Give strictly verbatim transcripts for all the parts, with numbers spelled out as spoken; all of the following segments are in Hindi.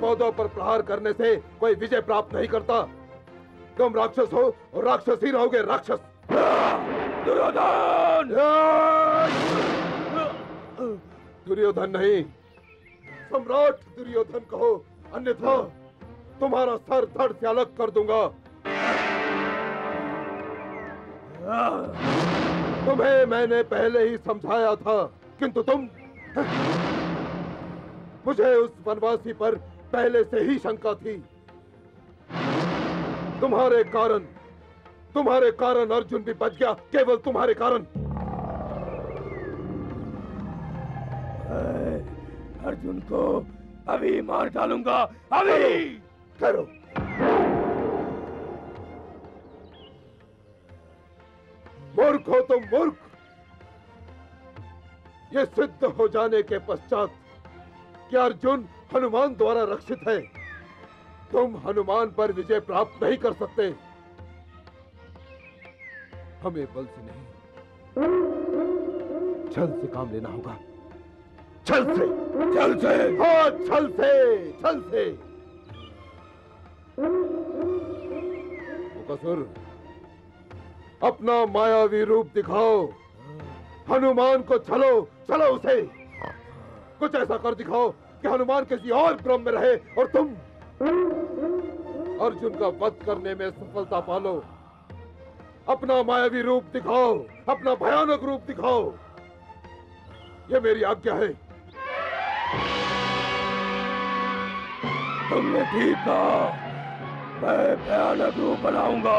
पौधों पर प्रहार करने से कोई विजय प्राप्त नहीं करता। तुम राक्षस हो और राक्षस ही रहोगे। राक्षस दुर्योधन दुर्योधन नहीं, सम्राट दुर्योधन कहो, अन्यथा तुम्हारा सर धड़ से अलग कर दूंगा। तुम्हें मैंने पहले ही समझाया था, किंतु तुम, मुझे उस वनवासी पर पहले से ही शंका थी। तुम्हारे कारण तुम्हारे कारण अर्जुन भी बच गया, केवल तुम्हारे कारण। अर्जुन को अभी मार डालूंगा, अभी। करो, मूर्ख हो तुम, मूर्ख। ये सिद्ध हो जाने के पश्चात कि अर्जुन हनुमान द्वारा रक्षित है, तुम हनुमान पर विजय प्राप्त नहीं कर सकते। हमें बल से नहीं, छल से काम लेना होगा। छल से छल से हाँ छल से छल से मोकासुर, अपना मायावी रूप दिखाओ, हनुमान को छलो, छलो उसे। कुछ ऐसा कर दिखाओ कि हनुमान किसी और भ्रम में रहे और तुम अर्जुन का वध करने में सफलता पालो। अपना मायावी रूप दिखाओ, अपना भयानक रूप दिखाओ, ये मेरी आज्ञा है। तुमने ठीक कहा, मैं भयानक रूप बनाऊंगा।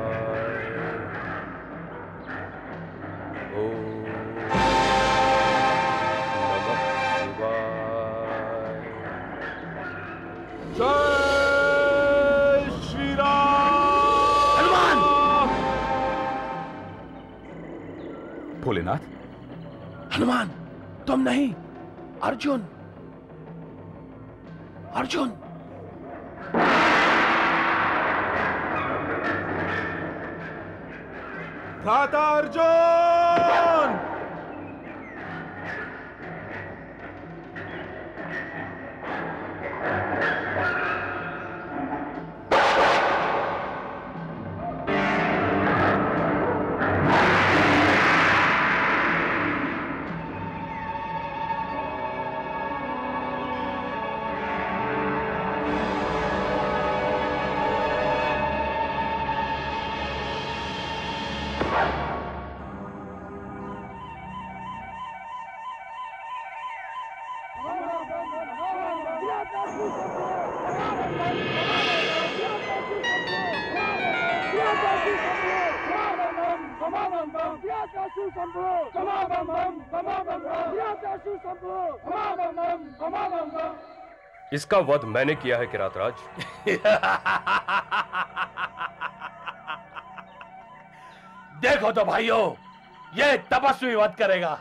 ओम नमः शिवाय। जय श्री राम। हनुमान, भोलेनाथ। हनुमान तुम नहीं, अर्जुन अर्जुन भ्राता अर्जुन। इसका वध मैंने किया है किरात राज। देखो तो भाइयों, ये तपस्वी वध करेगा।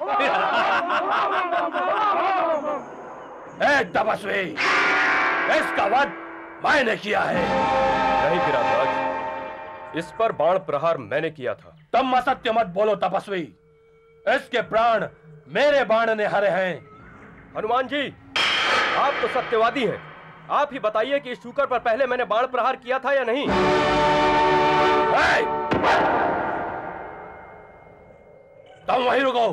ए तपस्वी, इसका वध मैंने किया है। नहीं किरात राज, इस पर बाण प्रहार मैंने किया था। तुम असत्य मत बोलो तपस्वी, इसके प्राण मेरे बाण ने हरे हैं। हनुमान जी, आप तो सत्यवादी हैं, आप ही बताइए कि इस शूकर पर पहले मैंने बाण प्रहार किया था या नहीं। तुम वहीं रुको,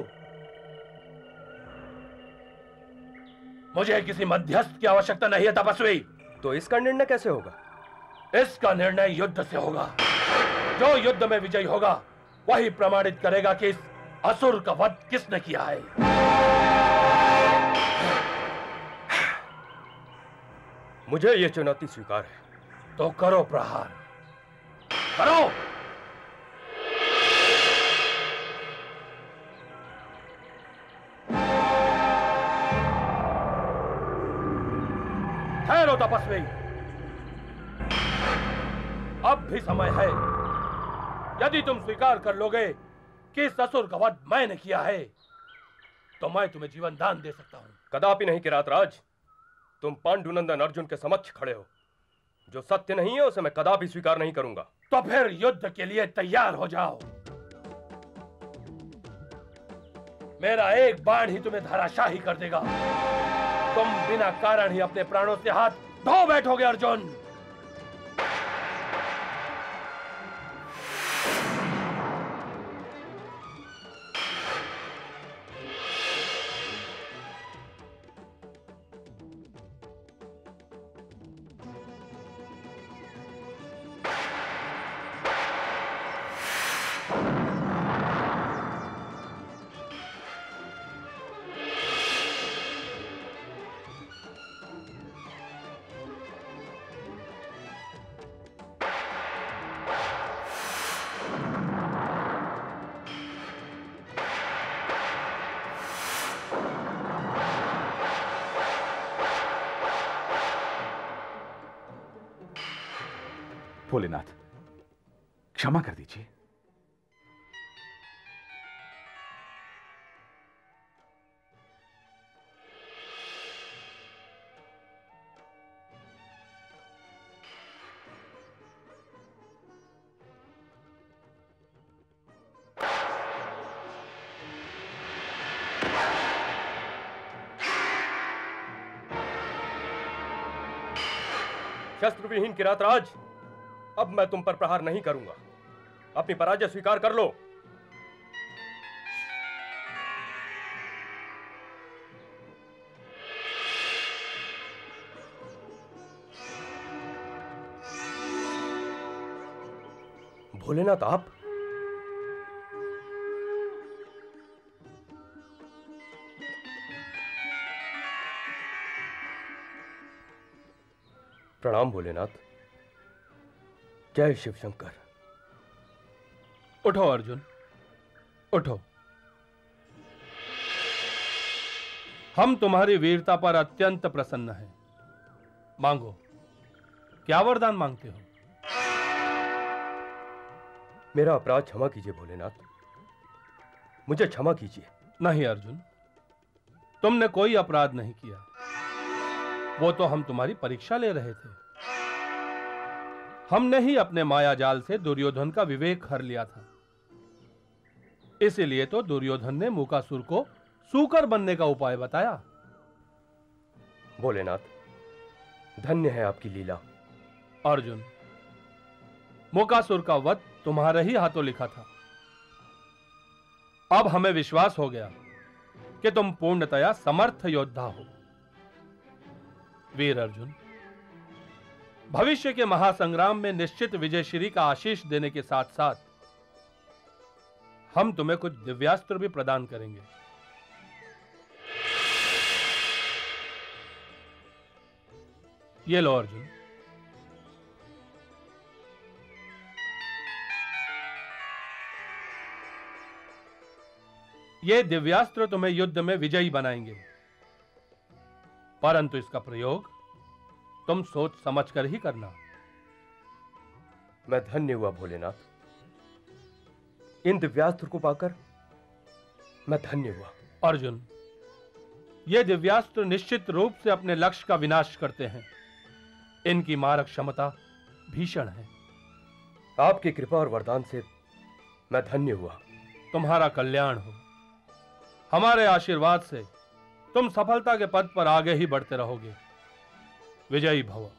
मुझे किसी मध्यस्थ की आवश्यकता नहीं है तपस्वी। तो इसका निर्णय कैसे होगा? इसका निर्णय युद्ध से होगा। जो युद्ध में विजयी होगा वही प्रमाणित करेगा कि इस असुर का वध किसने किया है। मुझे यह चुनौती स्वीकार है। तो करो प्रहार, करो। ठहरो तपस्वी, अब भी समय है। यदि तुम स्वीकार कर लोगे कि इस असुर का वध मैंने किया है तो मैं तुम्हें जीवन दान दे सकता हूं। कदापि नहीं किरात राज, तुम पांडुनंदन अर्जुन के समक्ष खड़े हो। जो सत्य नहीं है उसे मैं कदापि स्वीकार नहीं करूंगा। तो फिर युद्ध के लिए तैयार हो जाओ। मेरा एक बाण ही तुम्हें धराशाही कर देगा। तुम बिना कारण ही अपने प्राणों से हाथ धो बैठोगे अर्जुन। भोलेनाथ, क्षमा कर दीजिए। शस्त्र विहीन किरात राज, अब मैं तुम पर प्रहार नहीं करूंगा। अपनी पराजय स्वीकार कर लो। भोलेनाथ, आप प्रणाम भोलेनाथ। जय शिव शंकर। उठो अर्जुन, उठो। हम तुम्हारी वीरता पर अत्यंत प्रसन्न हैं। मांगो, क्या वरदान मांगते हो? मेरा अपराध क्षमा कीजिए भोलेनाथ, मुझे क्षमा कीजिए। नहीं अर्जुन, तुमने कोई अपराध नहीं किया। वो तो हम तुम्हारी परीक्षा ले रहे थे। हमने ही अपने मायाजाल से दुर्योधन का विवेक हर लिया था। इसीलिए तो दुर्योधन ने मूकासुर को सूकर बनने का उपाय बताया। भोलेनाथ, धन्य है आपकी लीला। अर्जुन, मूकासुर का वध तुम्हारे ही हाथों लिखा था। अब हमें विश्वास हो गया कि तुम पूर्णतया समर्थ योद्धा हो। वीर अर्जुन, भविष्य के महासंग्राम में निश्चित विजयश्री का आशीष देने के साथ साथ हम तुम्हें कुछ दिव्यास्त्र भी प्रदान करेंगे। ये लो अर्जुन। ये दिव्यास्त्र तुम्हें युद्ध में विजयी बनाएंगे, परंतु इसका प्रयोग तुम सोच समझ कर ही करना। मैं धन्य हुआ भोलेनाथ, इन दिव्यास्त्र को पाकर मैं धन्य हुआ। अर्जुन, ये दिव्यास्त्र निश्चित रूप से अपने लक्ष्य का विनाश करते हैं। इनकी मारक क्षमता भीषण है। आपकी कृपा और वरदान से मैं धन्य हुआ। तुम्हारा कल्याण हो। हमारे आशीर्वाद से तुम सफलता के पद पर आगे ही बढ़ते रहोगे। विजयी भव।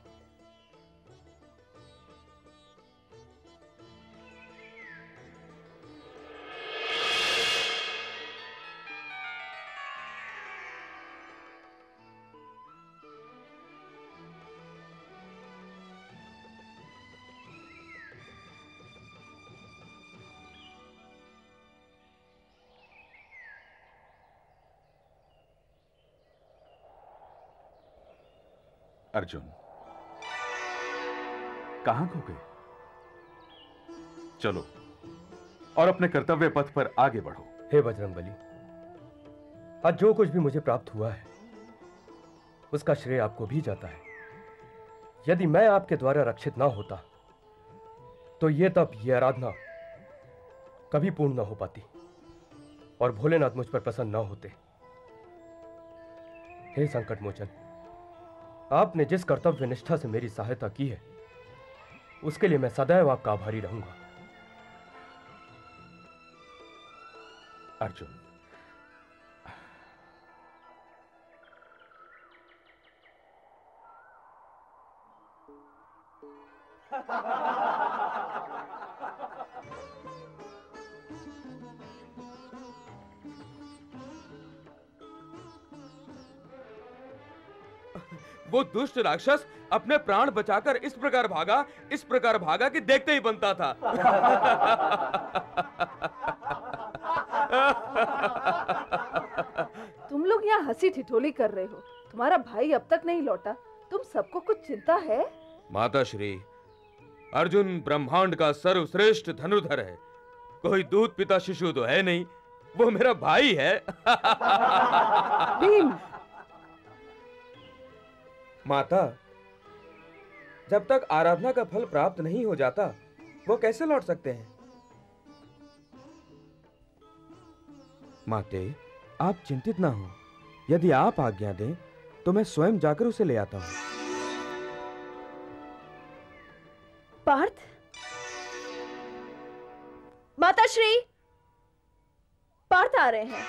अर्जुन कहां खो गए? चलो और अपने कर्तव्य पथ पर आगे बढ़ो। हे बजरंगबली, आज जो कुछ भी मुझे प्राप्त हुआ है उसका श्रेय आपको भी जाता है। यदि मैं आपके द्वारा रक्षित ना होता तो ये तप, ये आराधना कभी पूर्ण ना हो पाती और भोलेनाथ मुझ पर प्रसन्न ना होते। हे संकट मोचन, आपने जिस कर्तव्य निष्ठा से मेरी सहायता की है उसके लिए मैं सदैव आपका आभारी रहूंगा। अर्जुन, वो दुष्ट राक्षस अपने प्राण बचाकर इस प्रकार भागा, इस प्रकार भागा कि देखते ही बनता था। तुम लोग यहाँ हंसी ठिठोली कर रहे हो। तुम्हारा भाई अब तक नहीं लौटा, तुम सबको कुछ चिंता है। माता श्री, अर्जुन ब्रह्मांड का सर्वश्रेष्ठ धनुर्धर है, कोई दूध पिता शिशु तो है नहीं, वो मेरा भाई है। भीम। माता, जब तक आराधना का फल प्राप्त नहीं हो जाता वो कैसे लौट सकते हैं? माते, आप चिंतित ना हो, यदि आप आज्ञा दें तो मैं स्वयं जाकर उसे ले आता हूं। पार्थ, माता श्री, पार्थ आ रहे हैं।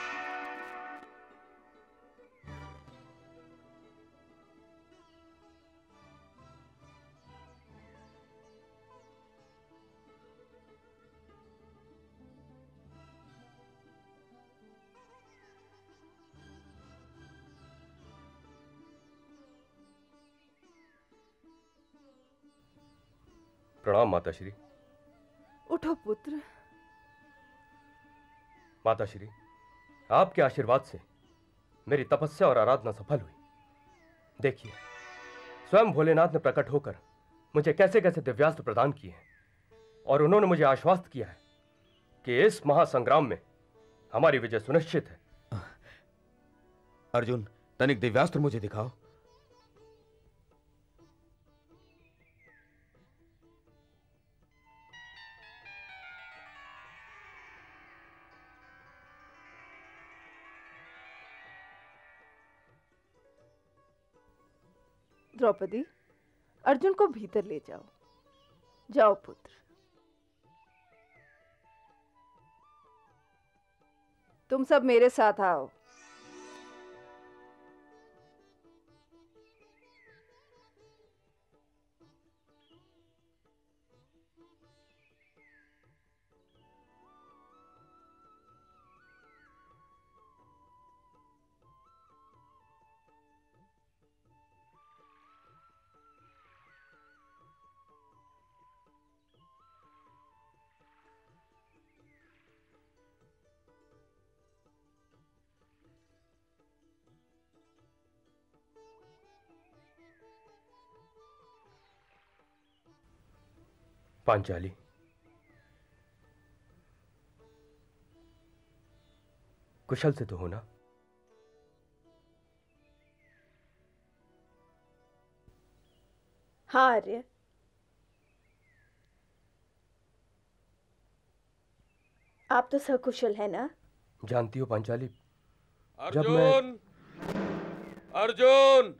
प्रणाम माताश्री। उठो पुत्र। माताश्री, आपके आशीर्वाद से मेरी तपस्या और आराधना सफल हुई। देखिए, स्वयं भोलेनाथ ने प्रकट होकर मुझे कैसे कैसे दिव्यास्त्र प्रदान किए हैं और उन्होंने मुझे आश्वस्त किया है कि इस महासंग्राम में हमारी विजय सुनिश्चित है। अर्जुन, तनिक दिव्यास्त्र मुझे दिखाओ। द्रौपदी, अर्जुन को भीतर ले जाओ। जाओ पुत्र। तुम सब मेरे साथ आओ। पांचाली, कुशल से तो हो ना? हाँ आर्य। आप तो सकुशल है ना? जानती हो पांचाली, अर्जुन, जब मैं... अर्जुन,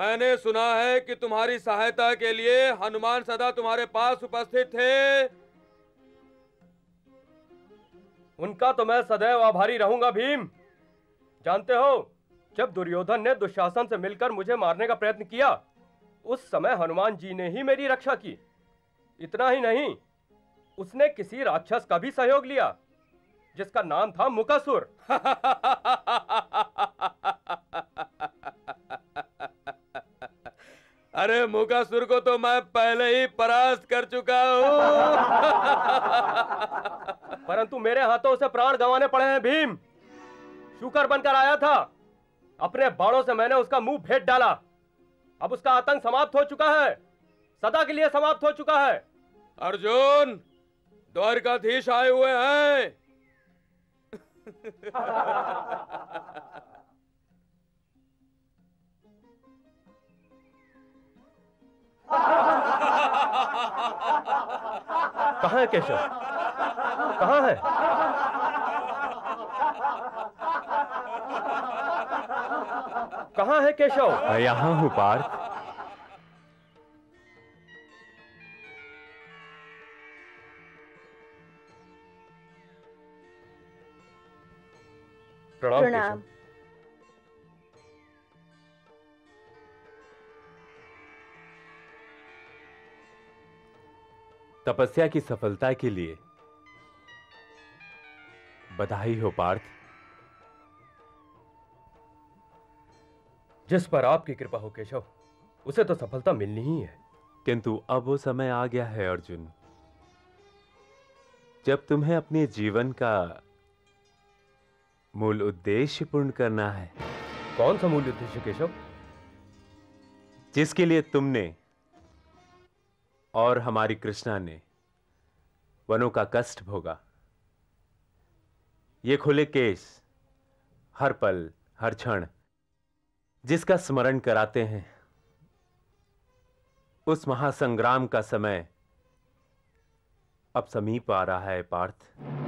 मैंने सुना है कि तुम्हारी सहायता के लिए हनुमान सदा तुम्हारे पास उपस्थित थे। उनका तो मैं सदैव आभारी रहूंगा भीम। जानते हो, जब दुर्योधन ने दुशासन से मिलकर मुझे मारने का प्रयत्न किया उस समय हनुमान जी ने ही मेरी रक्षा की। इतना ही नहीं, उसने किसी राक्षस का भी सहयोग लिया जिसका नाम था मूकासुर। अरे मूकासुर को तो मैं पहले ही परास्त कर चुका हूँ। परंतु मेरे हाथों से प्राण गंवाने पड़े हैं भीम। शूकर बनकर आया था, अपने बाणों से मैंने उसका मुंह फेंट डाला अब उसका आतंक समाप्त हो चुका है, सदा के लिए समाप्त हो चुका है। अर्जुन, द्वारकाधीश आए हुए हैं। कहाँ है केशव? कहाँ है? कहाँ है केशव? यहाँ हूँ पार्थ। प्रणाम, प्रणाम। तपस्या की सफलता के लिए बधाई हो पार्थ। जिस पर आपकी कृपा हो केशव, उसे तो सफलता मिलनी ही है। किंतु अब वो समय आ गया है अर्जुन, जब तुम्हें अपने जीवन का मूल उद्देश्य पूर्ण करना है। कौन सा मूल उद्देश्य केशव? जिसके लिए तुमने और हमारी कृष्णा ने वनों का कष्ट भोगा। ये खुले केस हर पल हर क्षण जिसका स्मरण कराते हैं, उस महासंग्राम का समय अब समीप आ रहा है पार्थ।